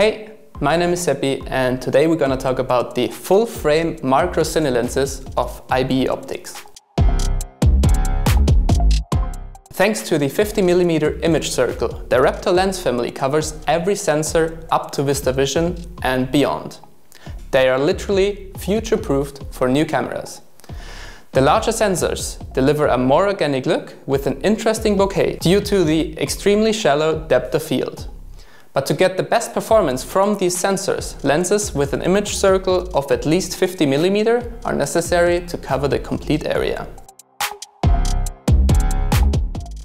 Hey, my name is Seppi and today we're gonna talk about the full frame macro cine lenses of IBE Optics. Thanks to the 50mm image circle, the Raptor lens family covers every sensor up to VistaVision and beyond. They are literally future-proofed for new cameras. The larger sensors deliver a more organic look with an interesting bouquet due to the extremely shallow depth of field. But to get the best performance from these sensors, lenses with an image circle of at least 50mm are necessary to cover the complete area.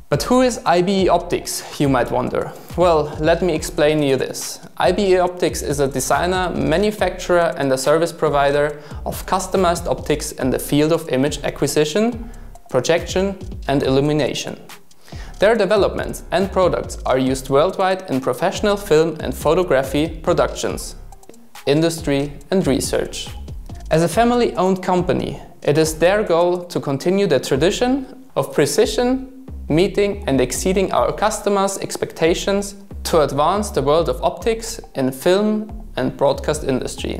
But who is IBE Optics, you might wonder? Well, let me explain you this. IBE Optics is a designer, manufacturer and a service provider of customized optics in the field of image acquisition, projection and illumination. Their developments and products are used worldwide in professional film and photography productions, industry and research. As a family-owned company, it is their goal to continue the tradition of precision, meeting and exceeding our customers' expectations to advance the world of optics in film and broadcast industry.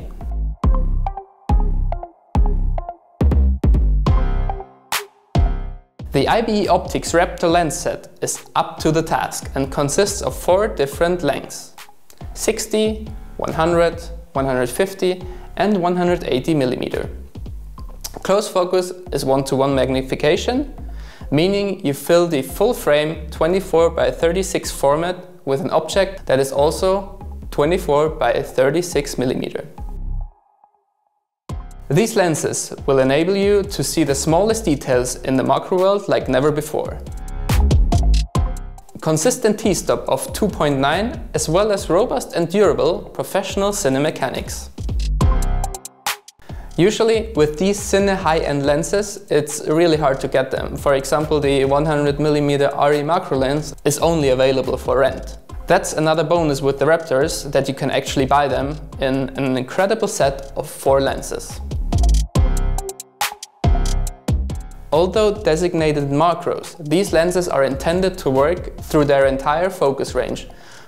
The IBE Optics Raptor lens set is up to the task and consists of four different lengths: 60, 100, 150 and 180mm. Close focus is 1:1 magnification, meaning you fill the full frame 24x36 format with an object that is also 24x36mm. These lenses will enable you to see the smallest details in the macro world like never before. Consistent T-stop of 2.9 as well as robust and durable professional cine mechanics. Usually, with these cine high-end lenses, it's really hard to get them. For example, the 100mm RE macro lens is only available for rent. That's another bonus with the Raptors, that you can actually buy them in an incredible set of four lenses. Although designated macros, these lenses are intended to work through their entire focus range,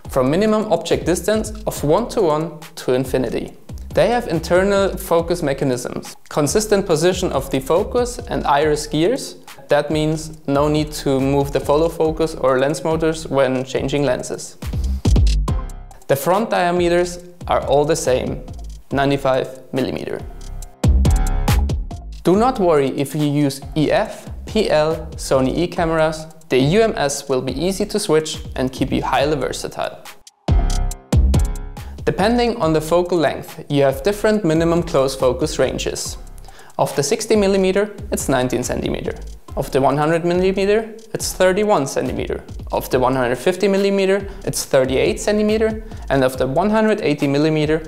from minimum object distance of 1:1 to infinity. They have internal focus mechanisms, consistent position of the focus and iris gears. That means no need to move the follow focus or lens motors when changing lenses. The front diameters are all the same, 95mm. Do not worry if you use EF, PL, Sony E cameras. The UMS will be easy to switch and keep you highly versatile. Depending on the focal length, you have different minimum close focus ranges. Of the 60mm, it's 19cm. Of the 100mm, it's 31cm. Of the 150mm, it's 38cm. And of the 180mm,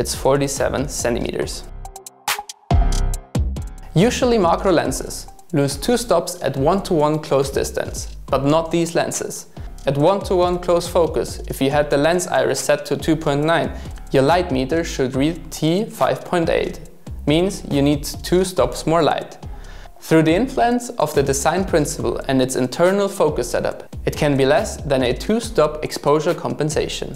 it's 47cm. Usually macro lenses lose two stops at 1:1 close distance, but not these lenses. At 1:1 close focus, if you had the lens iris set to 2.9, your light meter should read T5.8. Means you need two stops more light. Through the influence of the design principle and its internal focus setup, it can be less than a two-stop exposure compensation.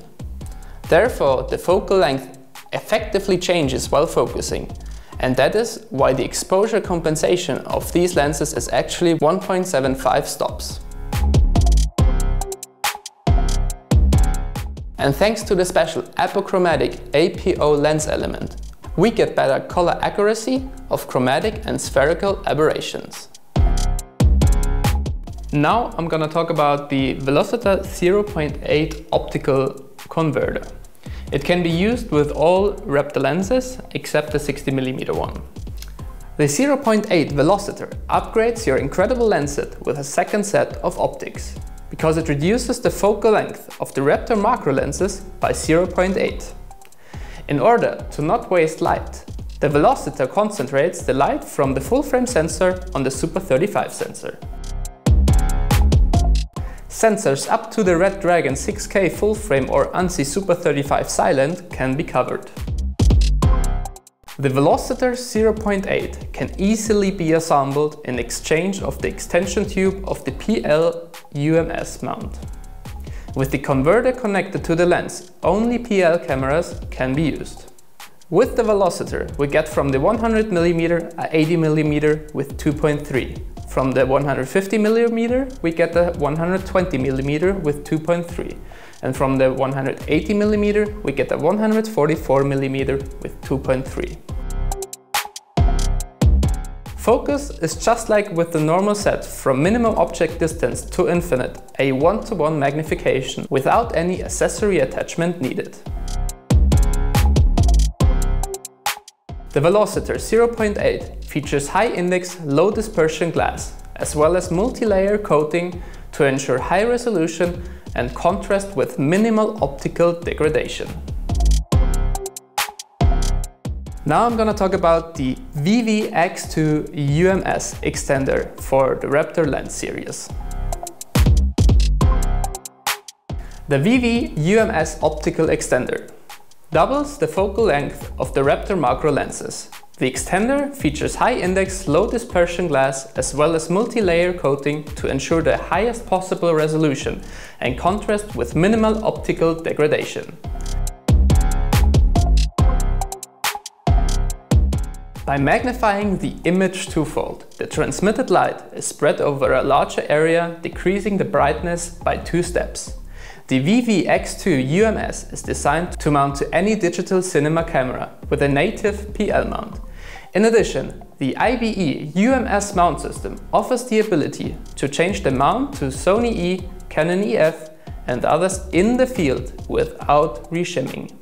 Therefore, the focal length effectively changes while focusing. And that is why the exposure compensation of these lenses is actually 1.75 stops. And thanks to the special apochromatic APO lens element, we get better color accuracy of chromatic and spherical aberrations. Now I'm gonna talk about the Velocitor 0.8 optical converter. It can be used with all Raptor lenses except the 60mm one. The 0.8 Velocitor upgrades your incredible lens set with a second set of optics, because it reduces the focal length of the Raptor macro lenses by 0.8. In order to not waste light, the Velocitor concentrates the light from the full-frame sensor on the Super 35 sensor. Sensors up to the Red Dragon 6K full-frame or ANSI Super 35 silent can be covered. The Velocitor 0.8 can easily be assembled in exchange of the extension tube of the PL UMS mount. With the converter connected to the lens, only PL cameras can be used. With the Velocitor, we get from the 100mm a 80mm with 2.3. From the 150mm, we get a 120mm with 2.3. And from the 180mm, we get a 144mm with 2.3. Focus is just like with the normal set, from minimum object distance to infinite, a one-to-one magnification without any accessory attachment needed. The Velocitor 0.8 features high index, low dispersion glass, as well as multi-layer coating to ensure high resolution and contrast with minimal optical degradation. Now I'm gonna talk about the VVX2 UMS extender for the Raptor lens series. The VV UMS optical extender doubles the focal length of the Raptor macro lenses. The extender features high index, low dispersion glass as well as multi-layer coating to ensure the highest possible resolution and contrast with minimal optical degradation. By magnifying the image twofold, the transmitted light is spread over a larger area, decreasing the brightness by 2 steps. The VVX2 UMS is designed to mount to any digital cinema camera with a native PL mount. In addition, the IBE UMS mount system offers the ability to change the mount to Sony E, Canon EF and others in the field without reshimming.